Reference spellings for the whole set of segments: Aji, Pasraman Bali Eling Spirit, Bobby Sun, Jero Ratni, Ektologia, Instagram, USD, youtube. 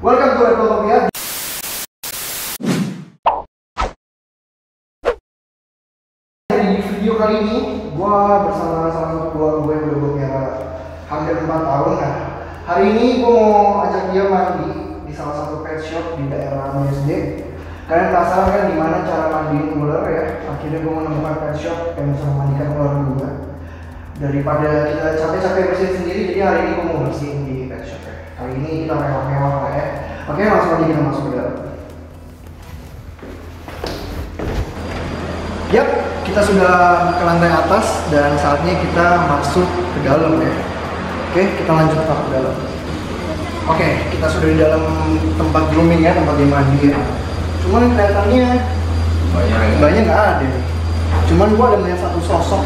Welcome to Ektologia. Di video kali ini, gue bersama salah satu keluarga gue yang udah gue pelihara hampir 4 tahun nah. Hari ini gue mau ajak dia mandi di salah satu pet shop di daerah USD. Kalian penasaran kan gimana cara mandiin ular ya? Akhirnya gue menemukan pet shop yang bisa memandikan ular juga. Daripada kita capek-capek bersihin sendiri, jadi hari ini gue mau bersihin di pet shop ya. Kali ini kita mewah-mewah lah ya. Oke, langsung aja kita masuk ke dalam. Yap, kita sudah ke lantai atas dan saatnya kita masuk ke dalam ya. Oke, kita lanjut ke dalam. Oke, kita sudah di dalam tempat grooming ya, tempat yang mandi ya. Cuman kelihatannya banyak nggak ada. Cuman gua ada melihat satu sosok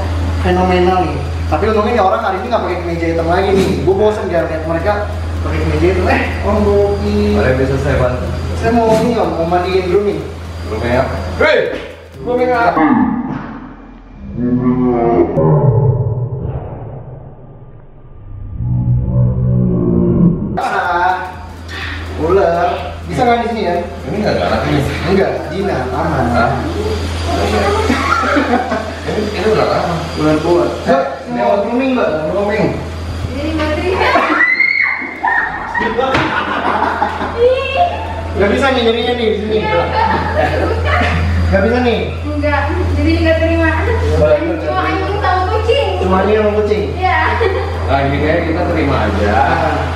fenomenal nih. Tapi untungnya orang hari ini nggak pakai kemeja hitam lagi nih. Gue bosen dia lihat mereka pakai kemeja hitam. Om Bobby. Kalian bisa saya bantu. Saya mau ini om, mau mandiin grooming. Grooming apa? Hei, grooming apa? Ah, ular. Bisa nggak di sini ya? Ini nggak ada anaknya. Enggak, Dina, aman. Ini ular apa? Ular buat. Ini mau grooming mbak, grooming. Ini mati. Gak bisa nih jadinya nih di sini. Gak bisa nih. Enggak, jadi nggak terima. Cuma anjing sama kucing. Cuma anjing sama kucing. Iya. Nah gini kayak kita terima aja.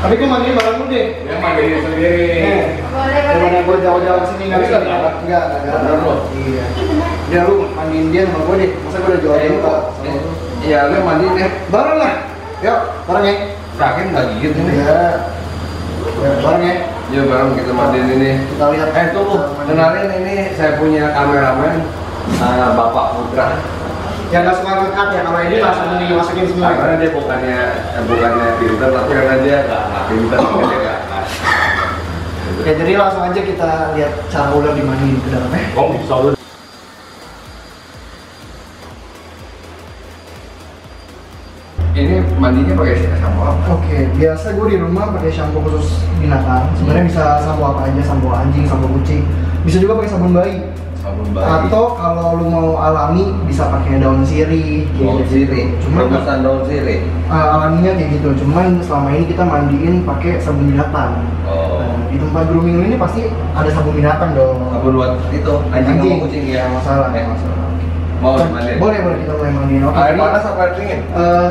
Tapi gue mandiin barangku deh. Dia mandiin sendiri. Boleh boleh. Karena gue jauh-jauh kesini nggak bisa. Enggak, ada lo. Iya. Ya lu mandiin dia sama gue deh, masa gue udah jauhin lu kok. Iya lu mandiin deh. Bareng lah. Yuk, bareng ya. Yakin nggak gigit ini? Iya. Bareng ya. Iya bareng kita mandiin ini. Kita lihat. Tunggu, kenalin ini saya punya kameramen Bapak Putra. Yang nggak suka ngekat ya, kalau ini langsung dimasukin semua. Karena dia bukannya pinter, tapi karena dia nggak pinter, dia nggak khas. Ya jadi langsung aja kita lihat cara ular dimandiin ke dalamnya. Oh bisa ular. Ini mandinya pakai sampo apa? Oke, biasa gue di rumah pakai shampoo khusus binatang. Sebenarnya bisa sampo apa aja, sampo anjing, sampo kucing. Bisa juga pakai sabun bayi. Sabun bayi. Atau kalau lu mau alami bisa pakai daun sirih. Daun sirih. Cuma rebusan daun sirih. Alaminya kayak gitu. Cuman selama ini kita mandiin pakai sabun binatang. Oh. Nah, di tempat grooming ini pasti ada sabun binatang dong. Sabun buat itu anjing sama kucing ya. Masalah. Masalah. Mau dimandiin? Boleh, boleh kita mulai mandiin. Oke. Air panas apa air dingin?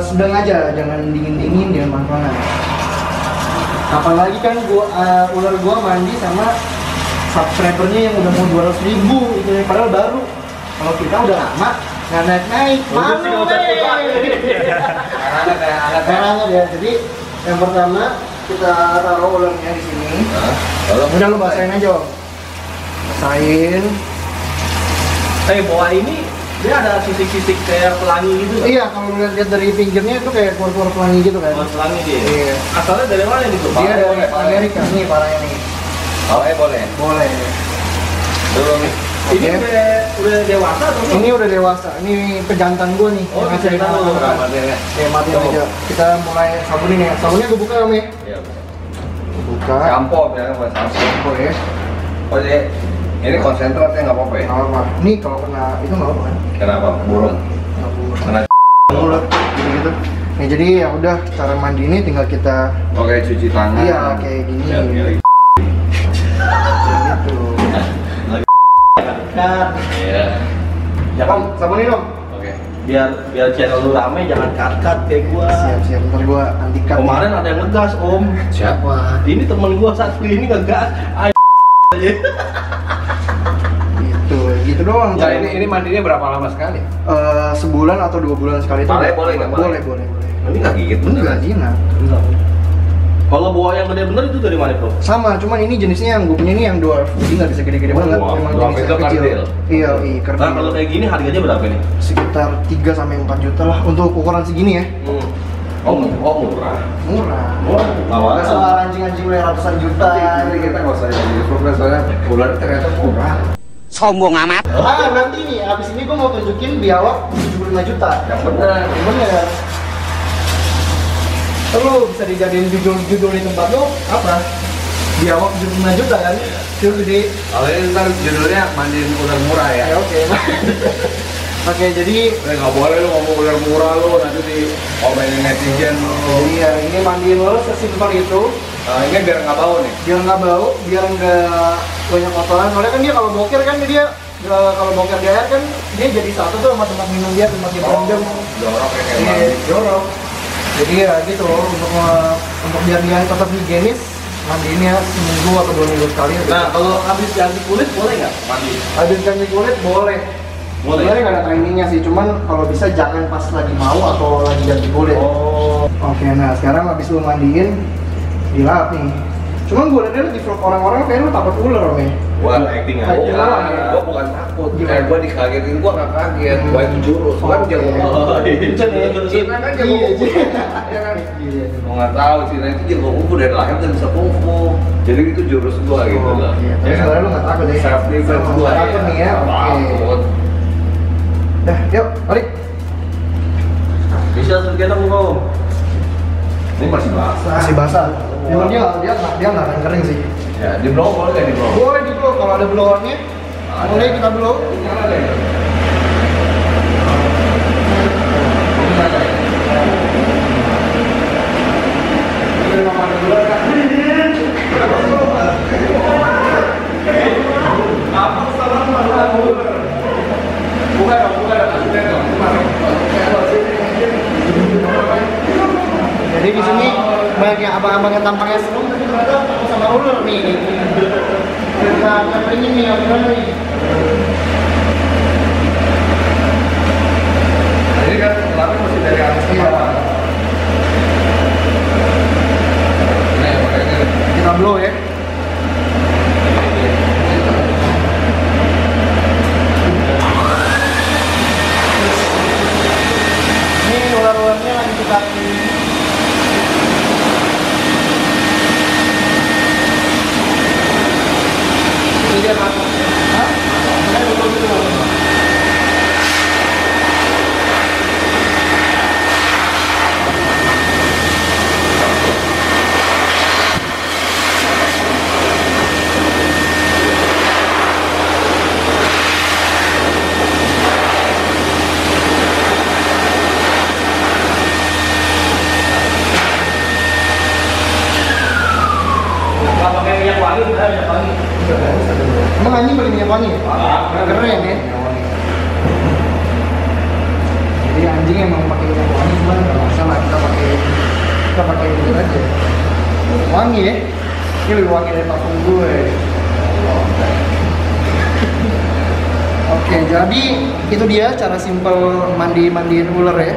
Sedang aja, jangan dingin-dingin, jangan panas-panas. Apalagi kan gua, ular gua mandi sama subscribernya yang udah mau 200.000 itu padahal baru. Kalau kita udah lama, nggak naik-naik. Mana anak-anak ya. Jadi yang pertama kita taruh ularnya di sini. Udah lu basahin aja. Basahin. Eh bawah ini dia ada sisik-sisik kayak pelangi gitu. Iya, kalau lihat dari pinggirnya itu kayak keluar-keluar pelangi gitu kan. Keluar pelangi dia. Iya. Asalnya dari mana nih tuh? Dia dari Amerika nih, parah ini. Oh, boleh. Boleh. Belum. Ini udah dewasa tuh. Ini udah dewasa. Ini pejantan gua nih. Oh, pejantan lu matiin. Ya, matiin aja. Kita mulai sabunin ya. Sabunnya gua buka, Om. Iya. Buka. Sampo ya, buat sampo ya. Oh, deh. Ini konsentratnya nggak apa-apa ya? Nggak apa-apa. Ini kalau kena itu nggak apa-apa kan? Kenapa? Burung? Nggak burung. Kena ular gitu-gitu. Nah jadi ya udah cara mandi ini tinggal kita. Oke cuci tangan. Iya kayak gini. Ya, kayak gitu. Cut. Iya. Jangan sabunin dong. Oke. Biar channel lu rame jangan cut-cut kayak gua. Siap-siap. Ntar gua anti-cut. Kemarin ada yang ngegas om. Siapa? Ini temen gua satu ini ngegas. Ayo aja. Gitu doang. Ya, ini mandinya berapa lama sekali? Sebulan atau 2 bulan sekali. Boleh, boleh, boleh, boleh. Ini nggak gigit bener? Nggak jinak. Kalau buah yang gede bener itu dari mana bro? Sama, cuman ini jenisnya yang gue punya ini yang dwarf. Jadi nggak bisa gede-gede banget. Memang jenisnya kecil. Iya, iya. Nah kalau kayak gini harganya berapa nih? Sekitar 3 sampai 4 juta lah untuk ukuran segini ya. Oh, murah. Murah. Murah. Soal anjing-anjing mulai ratusan juta. Jadi kita nggak usah jadi problem soalnya ular ternyata murah. Sombong amat. Ah nanti nih, abis ini gua mau tunjukin biawak 75 juta. Yang benar, benar. Terus bisa dijadiin judul-judul di tempat lo apa? di awak $75 juta kan? Itu gede. Kalau ini ntar judulnya mandiin ular murah ya. Oke. Oke, jadi nggak boleh lu ngomong ular murah lu, nanti di komenin netizen lu. Iya, ini mandiin lu sesimpel itu. Ini biar nggak bau nih. Biar nggak bau, biar nggak banyak kotoran. Soalnya kan dia kalau bokir kan dia kalau bokir di air kan dia jadi satu tuh sama tempat minum dia, tempat minum. Jorok ya kayak mandi. Jorok. Jadi ya gitu, untuk biar dia tetap higienis, mandiinnya seminggu atau 2 minggu sekali. Nah, kalau habis ganti kulit boleh nggak mandi? Habis ganti kulit boleh. Sebenarnya nggak ada trainingnya sih, cuman kalau bisa jangan pas lagi mau atau lagi ganti kulit. Oh. Oke, nah sekarang habis lu mandiin, dilap nih. Cuman gue liat di vlog orang-orang kayaknya lu takut ular, men. Gua acting aja. Gua bukan takut. Kayak gua dikagetin, gua nggak kaget. Gua itu jurus, kan jago ngomong. Cina kan jago kungfu. Gua nggak tahu, Cina itu jago kungfu dari lahir dan bisa kungfu. Jadi itu jurus gua gitu lah. Tapi sebenarnya lu nggak takut deh. Self defense gua ya. Takut. Dah, yuk, balik. Bisa sekian aku kau. Ini masih basah. Masih basah. Cuman dia nggak akan kering sih. Ya, di blow boleh nggak di blow? Boleh di blow, kalau ada blowernya boleh kita blow. Jadi di sini banyak yang abang-abang yang tampaknya seru tapi ternyata sama ular nih. Kita keringin nih, ini kan lari masih dari atas ke bawah. Kita blow ya. Ini ular-ularnya lagi kita dia masuk. Hah? Saya betul gitu. Enggak pakai minyak wangi, enggak ada wangi. Emang anjing paling minyak wangi? Keren ya? Jadi anjing emang pakai minyak wangi, cuma nggak masalah, kita pakai itu aja. Wangi ya? Ini lebih wangi dari parfum gue. Oke, jadi itu dia cara simple mandiin ular ya,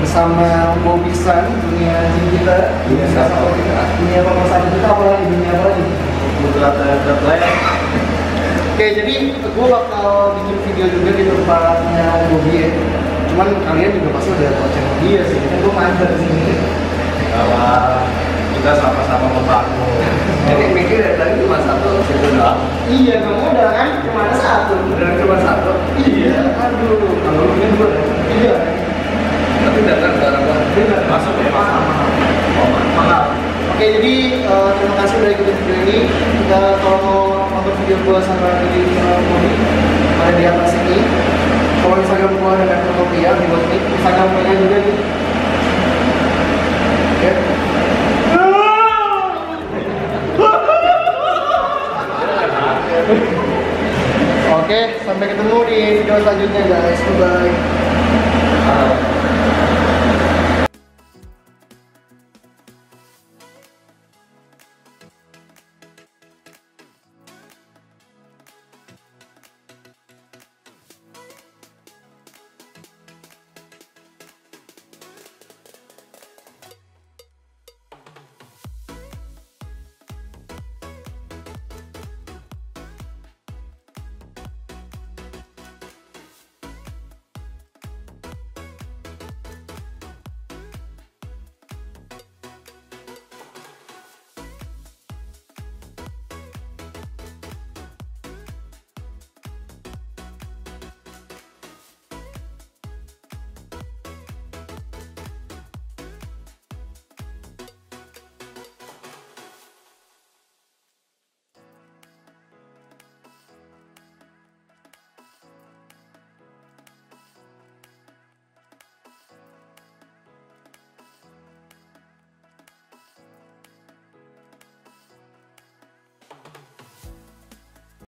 bersama Bobby Sun, dunia anjing kita, dunia pemasaran kita, apalagi dunia apa lagi? Oke, jadi gue bakal bikin video juga di tempatnya Bobby ya. Cuman kalian juga pasti udah tau channel dia sih, kan gue mager sih. Alah, kita sama-sama membangun. Jadi mikir dari tadi cuma satu, itu doang. Iya, kamu udah kan cuma satu. Iya, aduh. Kalau lu kan dua. Iya. Tapi datang ke arah gua, masuk ke mahal. Oke, jadi terima kasih udah ikutin video ini. Kita kalau mau nonton video gua sama video Bobby ada di atas ini. Kalau Instagram gua ada Ektologia di bawah ini. Instagram gua juga di. Oke. Oke, sampai ketemu di video selanjutnya guys. Bye bye.